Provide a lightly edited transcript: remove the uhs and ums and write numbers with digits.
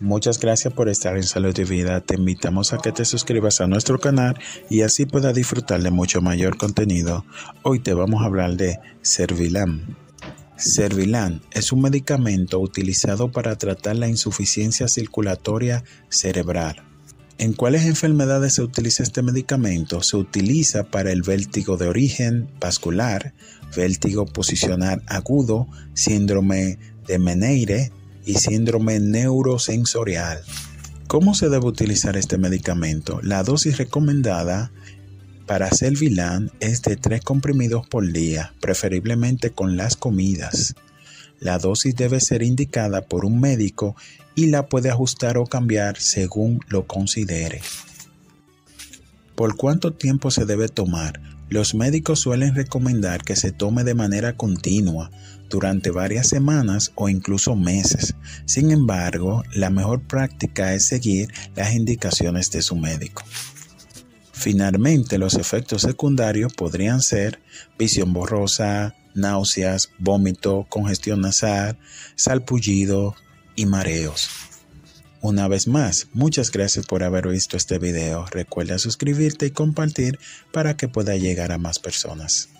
Muchas gracias por estar en Salud de Vida. Te invitamos a que te suscribas a nuestro canal y así puedas disfrutar de mucho mayor contenido. Hoy te vamos a hablar de Cervilan. Cervilan es un medicamento utilizado para tratar la insuficiencia circulatoria cerebral. ¿En cuáles enfermedades se utiliza este medicamento? Se utiliza para el vértigo de origen vascular, vértigo posicional agudo, síndrome de Meniere y síndrome neurosensorial. ¿Cómo se debe utilizar este medicamento? La dosis recomendada para Cervilan es de 3 comprimidos por día, preferiblemente con las comidas. La dosis debe ser indicada por un médico y la puede ajustar o cambiar según lo considere. ¿Por cuánto tiempo se debe tomar? Los médicos suelen recomendar que se tome de manera continua, durante varias semanas o incluso meses. Sin embargo, la mejor práctica es seguir las indicaciones de su médico. Finalmente, los efectos secundarios podrían ser visión borrosa, náuseas, vómito, congestión nasal, salpullido y mareos. Una vez más, muchas gracias por haber visto este video. Recuerda suscribirte y compartir para que pueda llegar a más personas.